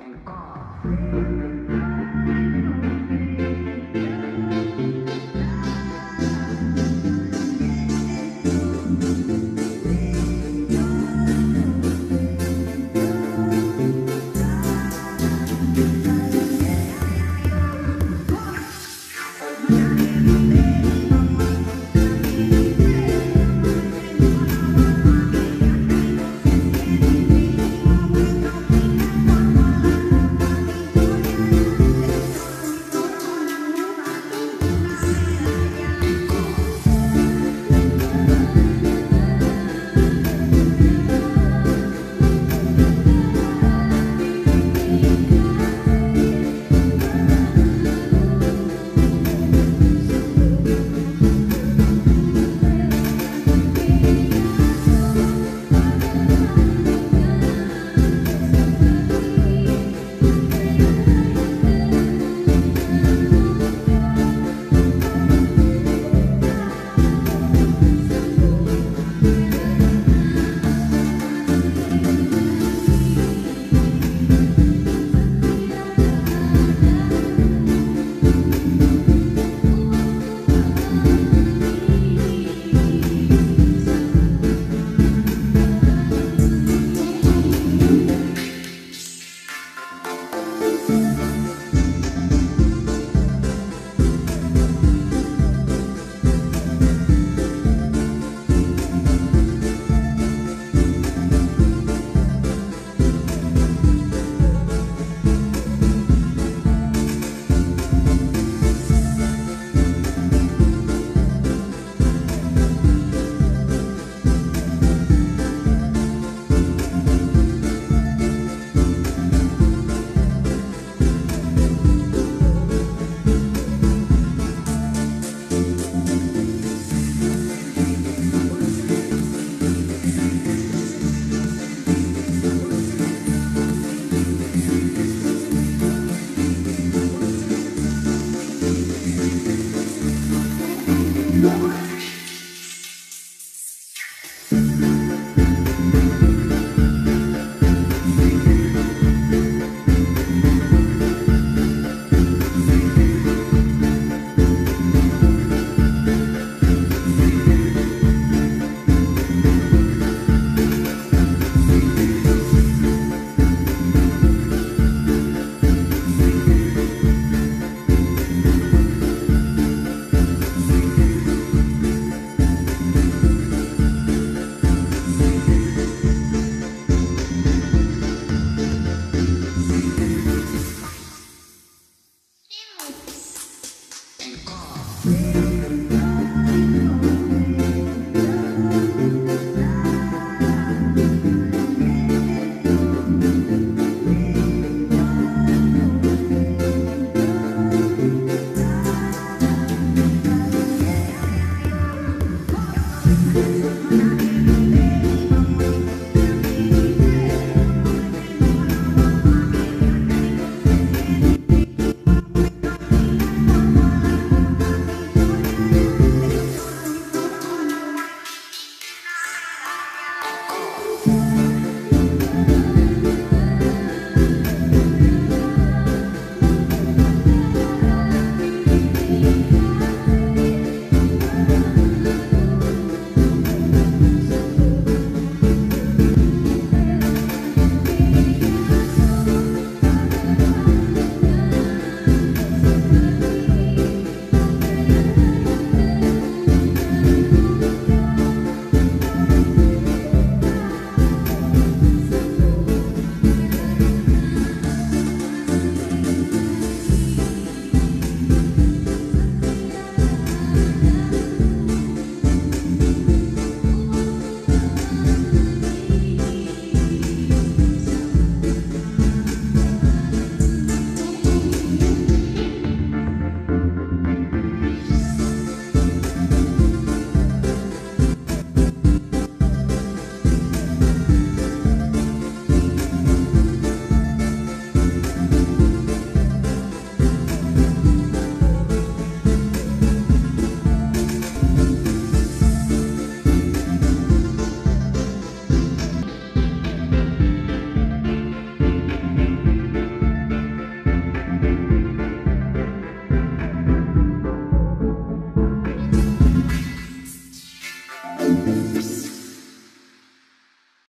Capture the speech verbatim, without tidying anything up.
and God.